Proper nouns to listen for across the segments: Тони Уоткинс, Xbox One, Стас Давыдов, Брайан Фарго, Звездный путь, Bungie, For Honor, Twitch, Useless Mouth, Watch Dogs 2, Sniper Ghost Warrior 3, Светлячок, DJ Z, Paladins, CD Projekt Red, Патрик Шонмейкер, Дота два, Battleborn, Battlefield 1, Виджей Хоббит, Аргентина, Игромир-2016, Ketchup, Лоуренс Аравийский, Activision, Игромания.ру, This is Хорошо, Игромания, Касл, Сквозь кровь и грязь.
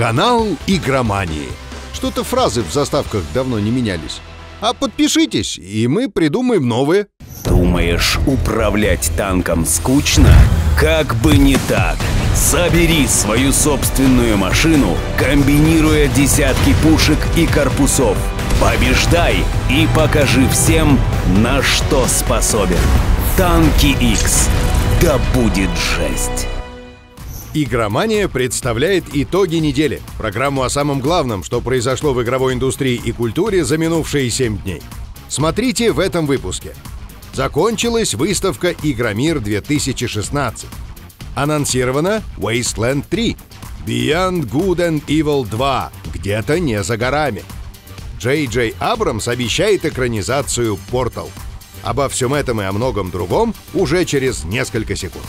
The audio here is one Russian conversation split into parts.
Канал Игромании. Что-то фразы в заставках давно не менялись. А подпишитесь, и мы придумаем новые. Думаешь, управлять танком скучно? Как бы не так. Собери свою собственную машину, комбинируя десятки пушек и корпусов. Побеждай и покажи всем, на что способен. Танки X. Да будет жесть. Игромания представляет итоги недели. Программу о самом главном, что произошло в игровой индустрии и культуре за минувшие 7 дней. Смотрите в этом выпуске. Закончилась выставка «Игромир-2016». Анонсирована «Wasteland 3», «Beyond Good and Evil 2», «Где-то не за горами». Джей Джей Абрамс обещает экранизацию «Портал». Обо всем этом и о многом другом уже через несколько секунд.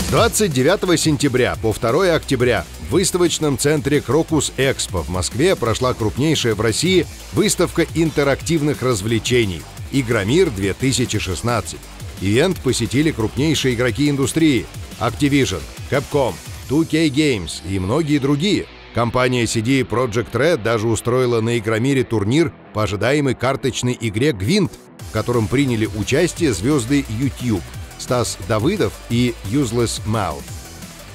С 29 сентября по 2 октября в выставочном центре «Крокус Экспо» в Москве прошла крупнейшая в России выставка интерактивных развлечений «Игромир-2016». Ивент посетили крупнейшие игроки индустрии — Activision, Capcom, 2K Games и многие другие. Компания CD Projekt Red даже устроила на Игромире турнир по ожидаемой карточной игре «Гвинт», в котором приняли участие звезды YouTube Стас Давыдов и Useless Mouth.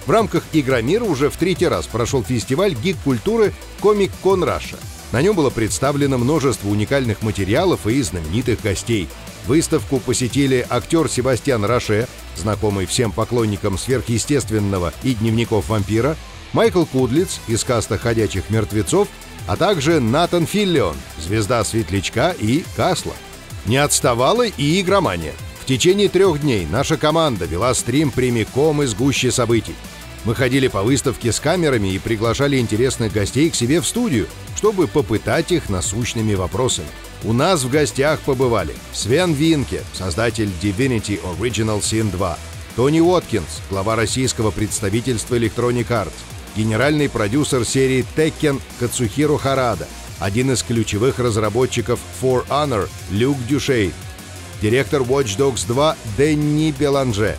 В рамках Игромира уже в 3-й раз прошел фестиваль гик-культуры «Комик-кон Раша». На нем было представлено множество уникальных материалов и знаменитых гостей. Выставку посетили актер Себастьян Роше, знакомый всем поклонникам сверхъестественного и дневников вампира, Майкл Кудлиц из каста «Ходячих мертвецов», а также Натан Филлион, звезда «Светлячка» и «Касла». Не отставала и игромания. В течение 3 дней наша команда вела стрим прямиком из гущи событий. Мы ходили по выставке с камерами и приглашали интересных гостей к себе в студию, чтобы попытать их насущными вопросами. У нас в гостях побывали Свен Винке, создатель Divinity Original Sin 2, Тони Уоткинс, глава российского представительства Electronic Arts, генеральный продюсер серии Tekken Кацухиро Харада, один из ключевых разработчиков For Honor Люк Дюшей, директор Watch Dogs 2 Дэнни Беланже,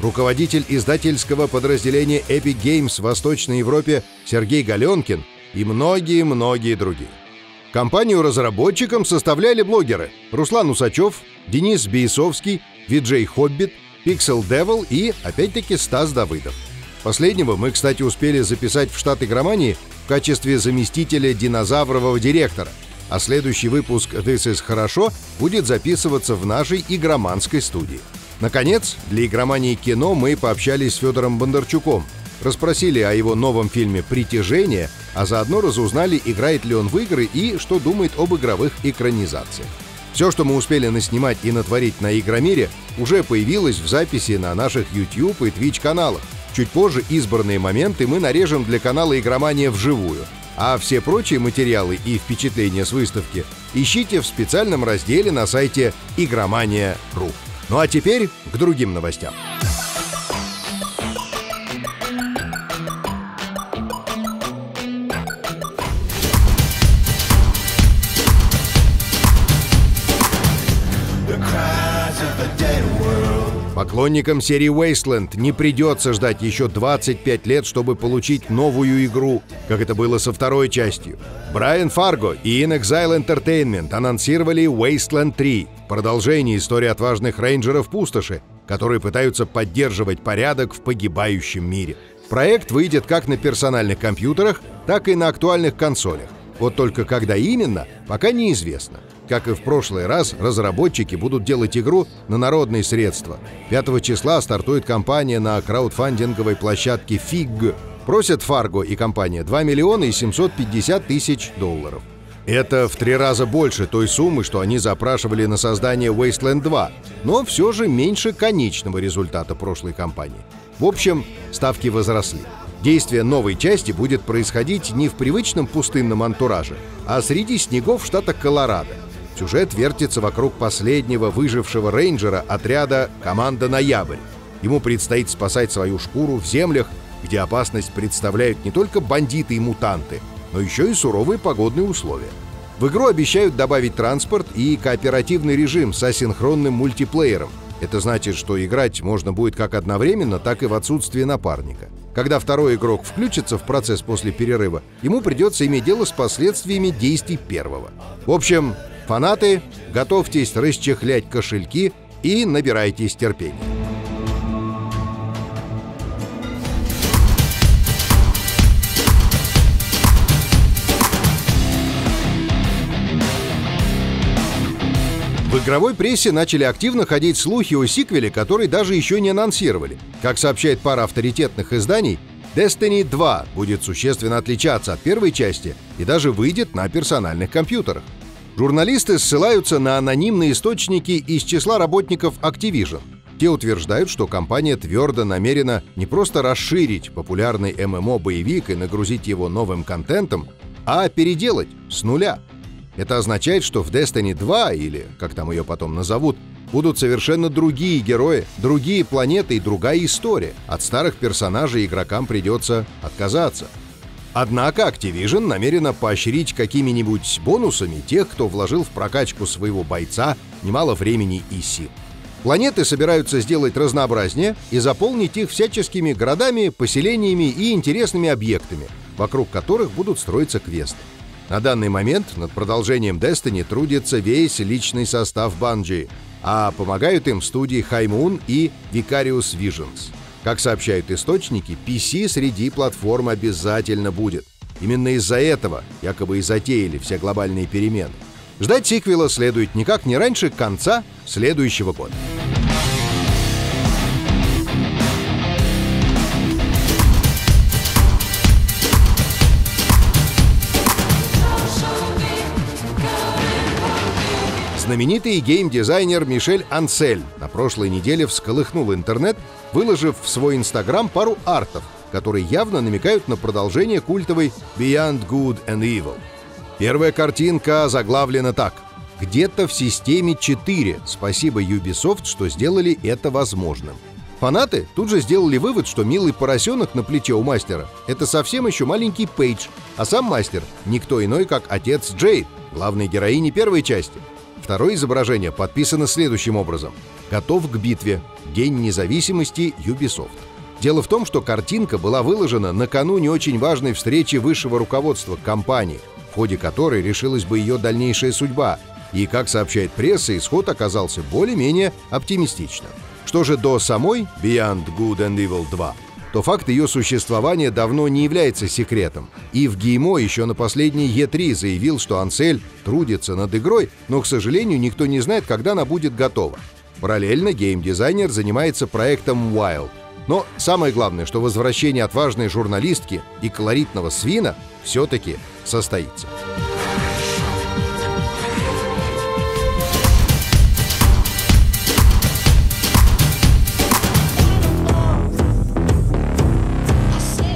руководитель издательского подразделения Epic Games в Восточной Европе Сергей Галенкин и многие-многие другие. Компанию разработчикам составляли блогеры Руслан Усачев, Денис Бейсовский, Виджей Хоббит, Pixel Devil и, опять-таки, Стас Давыдов. Последнего мы, кстати, успели записать в штат игромании в качестве заместителя динозаврового директора. А следующий выпуск «This is хорошо» будет записываться в нашей игроманской студии. Наконец, для игромании кино мы пообщались с Федором Бондарчуком, расспросили о его новом фильме «Притяжение», а заодно разузнали, играет ли он в игры и что думает об игровых экранизациях. Все, что мы успели наснимать и натворить на Игромире, уже появилось в записи на наших YouTube и Twitch каналах. Чуть позже избранные моменты мы нарежем для канала «Игромания вживую». А все прочие материалы и впечатления с выставки ищите в специальном разделе на сайте игромания.ру. Ну а теперь к другим новостям. Поклонникам серии Wasteland не придется ждать еще 25 лет, чтобы получить новую игру, как это было со 2-й частью. Брайан Фарго и In Exile Entertainment анонсировали Wasteland 3, продолжение истории отважных рейнджеров пустоши, которые пытаются поддерживать порядок в погибающем мире. Проект выйдет как на персональных компьютерах, так и на актуальных консолях. Вот только когда именно, пока неизвестно. Как и в прошлый раз, разработчики будут делать игру на народные средства. 5 числа стартует кампания на краудфандинговой площадке FIG. Просят Фарго и компания $2 750 000. Это в 3 раза больше той суммы, что они запрашивали на создание Wasteland 2, но все же меньше конечного результата прошлой кампании. В общем, ставки возросли. Действие новой части будет происходить не в привычном пустынном антураже, а среди снегов штата Колорадо. Сюжет вертится вокруг последнего выжившего рейнджера отряда «Команда Ноябрь». Ему предстоит спасать свою шкуру в землях, где опасность представляют не только бандиты и мутанты, но еще и суровые погодные условия. В игру обещают добавить транспорт и кооперативный режим с асинхронным мультиплеером. Это значит, что играть можно будет как одновременно, так и в отсутствии напарника. Когда второй игрок включится в процесс после перерыва, ему придется иметь дело с последствиями действий первого. В общем, фанаты, готовьтесь расчехлять кошельки и набирайтесь терпения. В игровой прессе начали активно ходить слухи о сиквеле, который даже еще не анонсировали. Как сообщает пара авторитетных изданий, Destiny 2 будет существенно отличаться от первой части и даже выйдет на персональных компьютерах. Журналисты ссылаются на анонимные источники из числа работников Activision. Те утверждают, что компания твердо намерена не просто расширить популярный ММО-боевик и нагрузить его новым контентом, а переделать с нуля. Это означает, что в Destiny 2, или как там ее потом назовут, будут совершенно другие герои, другие планеты и другая история. От старых персонажей игрокам придется отказаться. Однако Activision намерена поощрить какими-нибудь бонусами тех, кто вложил в прокачку своего бойца немало времени и сил. Планеты собираются сделать разнообразнее и заполнить их всяческими городами, поселениями и интересными объектами, вокруг которых будут строиться квесты. На данный момент над продолжением Destiny трудится весь личный состав Bungie, а помогают им студии High Moon и Vicarious Visions. Как сообщают источники, PC среди платформ обязательно будет. Именно из-за этого якобы и затеяли все глобальные перемены. Ждать сиквела следует никак не раньше конца следующего года. Знаменитый геймдизайнер Мишель Ансель на прошлой неделе всколыхнул интернет, выложив в свой инстаграм пару артов, которые явно намекают на продолжение культовой Beyond Good and Evil. Первая картинка заглавлена так: «Где-то в системе 4. Спасибо Ubisoft, что сделали это возможным». Фанаты тут же сделали вывод, что милый поросенок на плече у мастера — это совсем еще маленький Пейдж, а сам мастер — никто иной, как отец Джейд, главной героини первой части. Второе изображение подписано следующим образом: «Готов к битве. День независимости Ubisoft». Дело в том, что картинка была выложена накануне очень важной встречи высшего руководства компании, в ходе которой решилась бы ее дальнейшая судьба, и, как сообщает пресса, исход оказался более-менее оптимистичным. Что же до самой Beyond Good and Evil 2, то факт ее существования давно не является секретом. И в ГИМО еще на последней E3 заявил, что Ансель трудится над игрой, но, к сожалению, никто не знает, когда она будет готова. Параллельно геймдизайнер занимается проектом Wild. Но самое главное, что возвращение отважной журналистки и колоритного свина все-таки состоится.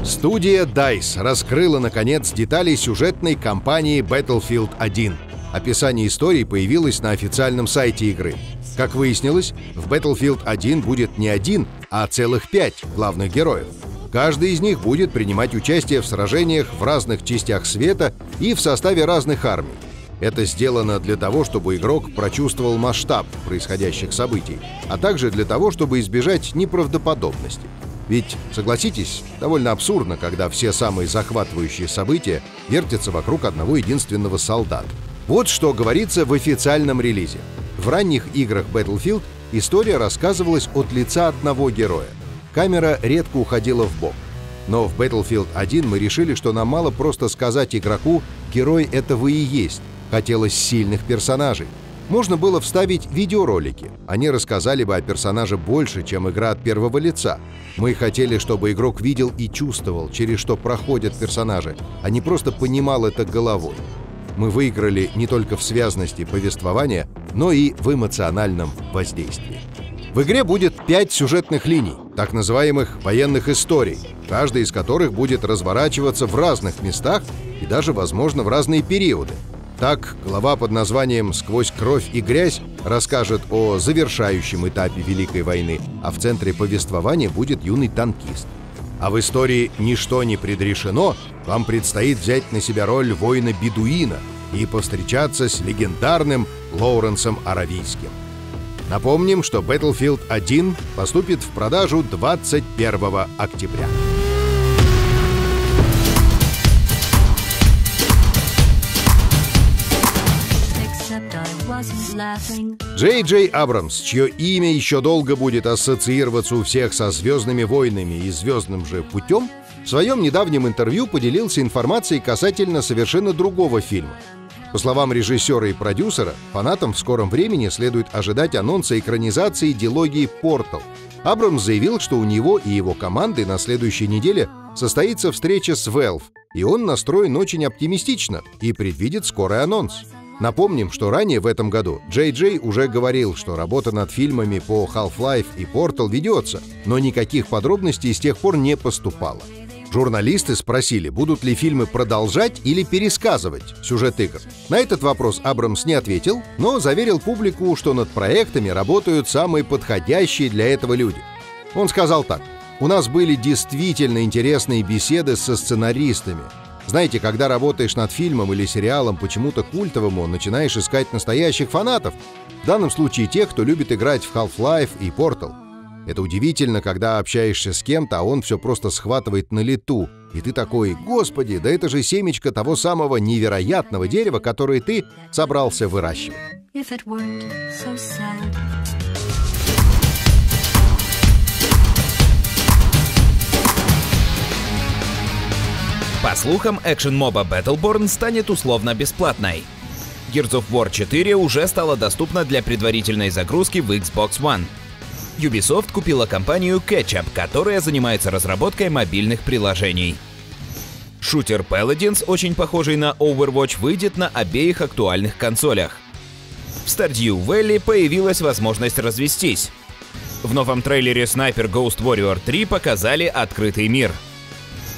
Студия DICE раскрыла, наконец, детали сюжетной кампании Battlefield 1. Описание истории появилось на официальном сайте игры. Как выяснилось, в Battlefield 1 будет не один, а целых 5 главных героев. Каждый из них будет принимать участие в сражениях в разных частях света и в составе разных армий. Это сделано для того, чтобы игрок прочувствовал масштаб происходящих событий, а также для того, чтобы избежать неправдоподобности. Ведь, согласитесь, довольно абсурдно, когда все самые захватывающие события вертятся вокруг одного единственного солдата. Вот что говорится в официальном релизе. В ранних играх Battlefield история рассказывалась от лица одного героя. Камера редко уходила вбок. Но в Battlefield 1 мы решили, что нам мало просто сказать игроку «герой это вы и есть». Хотелось сильных персонажей. Можно было вставить видеоролики. Они рассказали бы о персонаже больше, чем игра от первого лица. Мы хотели, чтобы игрок видел и чувствовал, через что проходят персонажи, а не просто понимал это головой. Мы выиграли не только в связности повествования, но и в эмоциональном воздействии. В игре будет 5 сюжетных линий, так называемых военных историй, каждая из которых будет разворачиваться в разных местах и даже, возможно, в разные периоды. Так, глава под названием «Сквозь кровь и грязь» расскажет о завершающем этапе Великой войны, а в центре повествования будет юный танкист. А в истории «Ничто не предрешено» вам предстоит взять на себя роль воина-бедуина и повстречаться с легендарным Лоуренсом Аравийским. Напомним, что Battlefield 1 поступит в продажу 21 октября. Джей Джей Абрамс, чье имя еще долго будет ассоциироваться у всех со «Звездными войнами» и «Звездным же путем», в своем недавнем интервью поделился информацией касательно совершенно другого фильма. По словам режиссера и продюсера, фанатам в скором времени следует ожидать анонса экранизации дилогии «Портал». Абрамс заявил, что у него и его команды на следующей неделе состоится встреча с Valve, и он настроен очень оптимистично и предвидит скорый анонс. Напомним, что ранее в этом году Джей Джей уже говорил, что работа над фильмами по Half-Life и Portal ведется, но никаких подробностей с тех пор не поступало. Журналисты спросили, будут ли фильмы продолжать или пересказывать сюжет игр. На этот вопрос Абрамс не ответил, но заверил публику, что над проектами работают самые подходящие для этого люди. Он сказал так: «У нас были действительно интересные беседы со сценаристами. Знаете, когда работаешь над фильмом или сериалом почему-то культовому, начинаешь искать настоящих фанатов, в данном случае тех, кто любит играть в Half-Life и Portal. Это удивительно, когда общаешься с кем-то, а он все просто схватывает на лету, и ты такой: господи, да это же семечко того самого невероятного дерева, которое ты собрался выращивать». По слухам, экшен-моба Battleborn станет условно-бесплатной. Gears of War 4 уже стала доступна для предварительной загрузки в Xbox One. Ubisoft купила компанию Ketchup, которая занимается разработкой мобильных приложений. Шутер Paladins, очень похожий на Overwatch, выйдет на обеих актуальных консолях. В Stardew Valley появилась возможность развестись. В новом трейлере Sniper Ghost Warrior 3 показали открытый мир.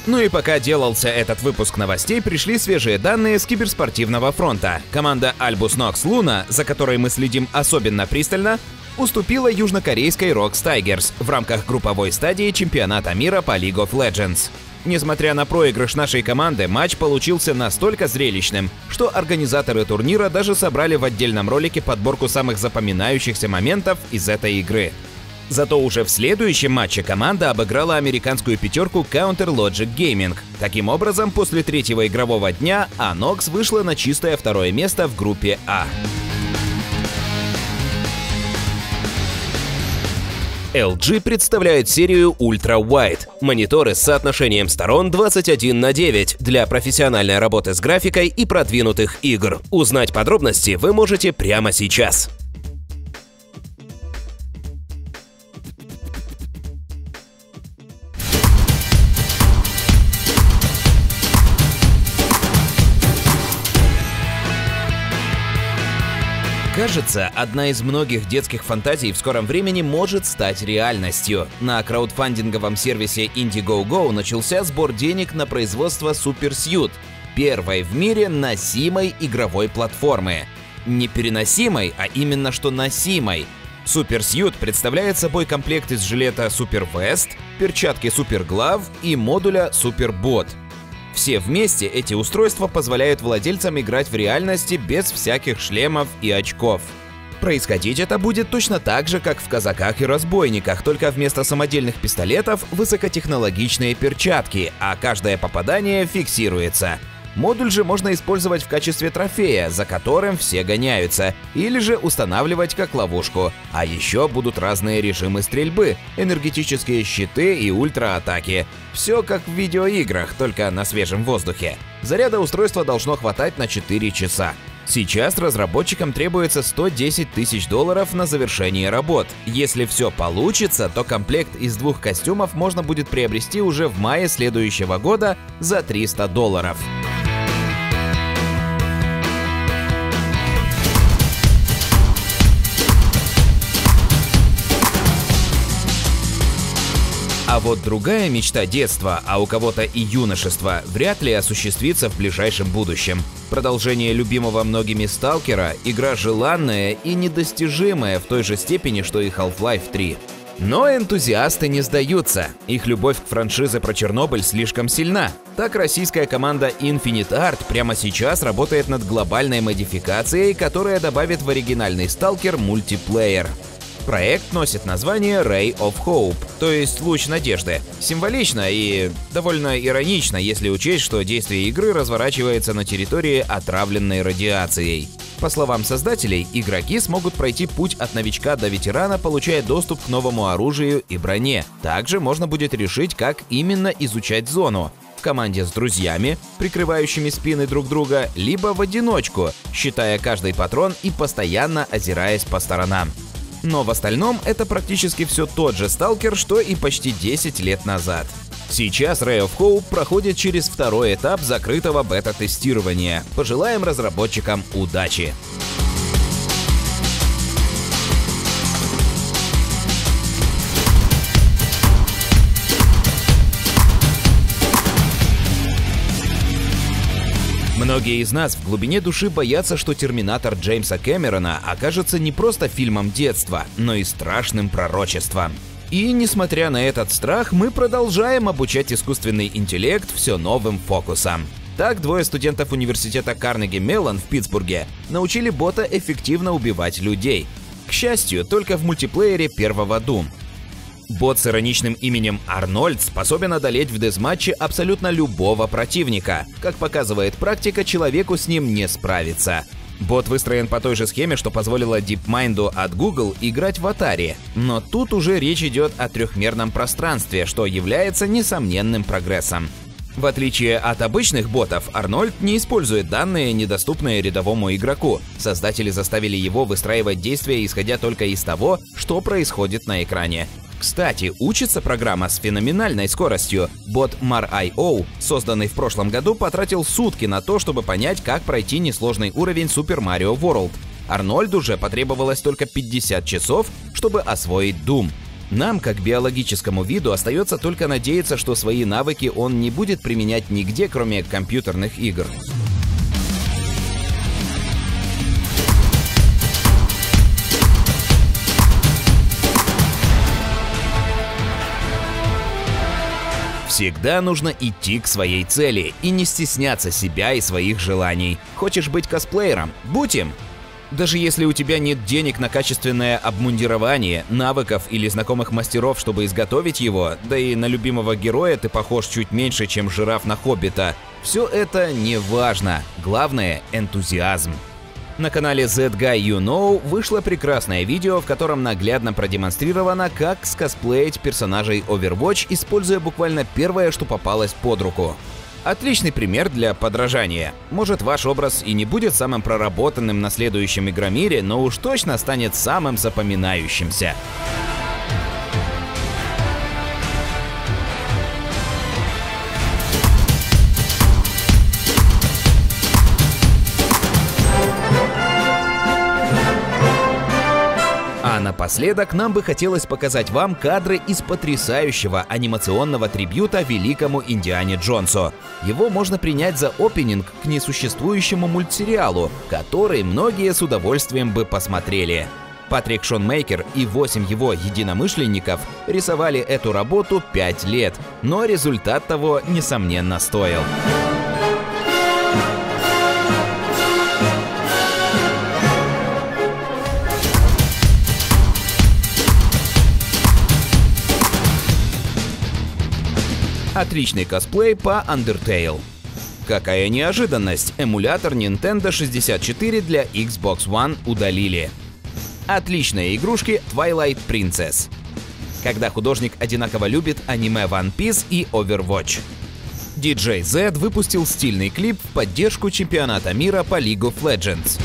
Ну и пока делался этот выпуск новостей, пришли свежие данные с киберспортивного фронта. Команда Albus Nox Luna, за которой мы следим особенно пристально, уступила южнокорейской Rox Tigers в рамках групповой стадии чемпионата мира по League of Legends. Несмотря на проигрыш нашей команды, матч получился настолько зрелищным, что организаторы турнира даже собрали в отдельном ролике подборку самых запоминающихся моментов из этой игры. Зато уже в следующем матче команда обыграла американскую пятерку Counter Logic Gaming. Таким образом, после третьего игрового дня Anox вышла на чистое второе место в группе А. LG представляет серию Ultra Wide – мониторы с соотношением сторон 21:9 для профессиональной работы с графикой и продвинутых игр. Узнать подробности вы можете прямо сейчас. Кажется, одна из многих детских фантазий в скором времени может стать реальностью. На краудфандинговом сервисе Indiegogo начался сбор денег на производство Super Suit, первой в мире носимой игровой платформы. Не переносимой, а именно что носимой. Super Suit представляет собой комплект из жилета Super Vest, перчатки Super Glove и модуля Super Bot. Все вместе эти устройства позволяют владельцам играть в реальности без всяких шлемов и очков. Происходить это будет точно так же, как в «Казаках и разбойниках», только вместо самодельных пистолетов высокотехнологичные перчатки, а каждое попадание фиксируется. Модуль же можно использовать в качестве трофея, за которым все гоняются, или же устанавливать как ловушку. А еще будут разные режимы стрельбы, энергетические щиты и ультра-атаки. Все как в видеоиграх, только на свежем воздухе. Заряда устройства должно хватать на 4 часа. Сейчас разработчикам требуется $110 000 на завершение работ. Если все получится, то комплект из двух костюмов можно будет приобрести уже в мае следующего года за $300. А вот другая мечта детства, а у кого-то и юношества, вряд ли осуществится в ближайшем будущем. Продолжение любимого многими Сталкера – игра желанная и недостижимая в той же степени, что и Half-Life 3. Но энтузиасты не сдаются. Их любовь к франшизе про Чернобыль слишком сильна. Так, российская команда Infinite Art прямо сейчас работает над глобальной модификацией, которая добавит в оригинальный Stalker мультиплеер. Проект носит название Ray of Hope, то есть луч надежды. Символично и довольно иронично, если учесть, что действие игры разворачивается на территории, отравленной радиацией. По словам создателей, игроки смогут пройти путь от новичка до ветерана, получая доступ к новому оружию и броне. Также можно будет решить, как именно изучать зону. В команде с друзьями, прикрывающими спины друг друга, либо в одиночку, считая каждый патрон и постоянно озираясь по сторонам. Но в остальном это практически все тот же Сталкер, что и почти 10 лет назад. Сейчас Ray of Hope проходит через второй этап закрытого бета-тестирования. Пожелаем разработчикам удачи! Многие из нас в глубине души боятся, что «Терминатор» Джеймса Кэмерона окажется не просто фильмом детства, но и страшным пророчеством. И, несмотря на этот страх, мы продолжаем обучать искусственный интеллект все новым фокусам. Так, двое студентов университета Карнеги-Меллон в Питтсбурге научили бота эффективно убивать людей. К счастью, только в мультиплеере первого Doom. Бот с ироничным именем Арнольд способен одолеть в дезматче абсолютно любого противника. Как показывает практика, человеку с ним не справиться. Бот выстроен по той же схеме, что позволило DeepMind'у от Google играть в Atari. Но тут уже речь идет о трехмерном пространстве, что является несомненным прогрессом. В отличие от обычных ботов, Арнольд не использует данные, недоступные рядовому игроку. Создатели заставили его выстраивать действия, исходя только из того, что происходит на экране. Кстати, учится программа с феноменальной скоростью. Бот Mar.io, созданный в прошлом году, потратил сутки на то, чтобы понять, как пройти несложный уровень Super Mario World. Арнольду же потребовалось только 50 часов, чтобы освоить Doom. Нам, как биологическому виду, остается только надеяться, что свои навыки он не будет применять нигде, кроме компьютерных игр. Всегда нужно идти к своей цели и не стесняться себя и своих желаний. Хочешь быть косплеером? Будь им! Даже если у тебя нет денег на качественное обмундирование, навыков или знакомых мастеров, чтобы изготовить его, да и на любимого героя ты похож чуть меньше, чем жираф на Хоббита, все это не важно. Главное – энтузиазм. На канале That Guy You Know вышло прекрасное видео, в котором наглядно продемонстрировано, как скосплеить персонажей Overwatch, используя буквально первое, что попалось под руку. Отличный пример для подражания. Может, ваш образ и не будет самым проработанным на следующем Игромире, но уж точно станет самым запоминающимся. Напоследок нам бы хотелось показать вам кадры из потрясающего анимационного трибьюта великому Индиане Джонсу. Его можно принять за опенинг к несуществующему мультсериалу, который многие с удовольствием бы посмотрели. Патрик Шонмейкер и 8 его единомышленников рисовали эту работу 5 лет, но результат того, несомненно, стоил. Отличный косплей по Undertale. Какая неожиданность, эмулятор Nintendo 64 для Xbox One удалили. Отличные игрушки Twilight Princess. Когда художник одинаково любит аниме One Piece и Overwatch. DJ Z выпустил стильный клип в поддержку чемпионата мира по League of Legends.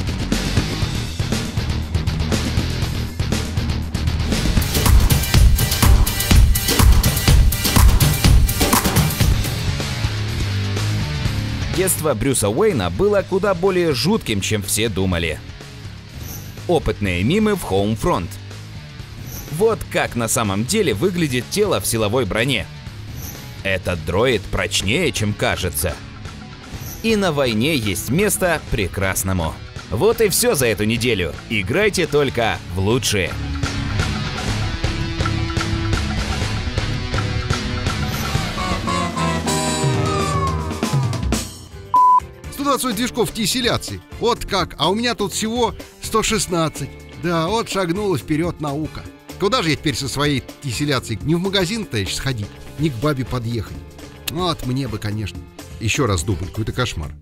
Детство Брюса Уэйна было куда более жутким, чем все думали. Опытные мимы в Homefront. Вот как на самом деле выглядит тело в силовой броне. Этот дроид прочнее, чем кажется. И на войне есть место прекрасному. Вот и все за эту неделю. Играйте только в лучшие. 120 движков тесселяции. Вот как, а у меня тут всего 116. Да, вот шагнула вперед наука. Куда же я теперь со своей тесселяцией? Не в магазин-то еще сходить, не к бабе подъехать. Вот мне бы, конечно. Еще раз дубль, какой-то кошмар.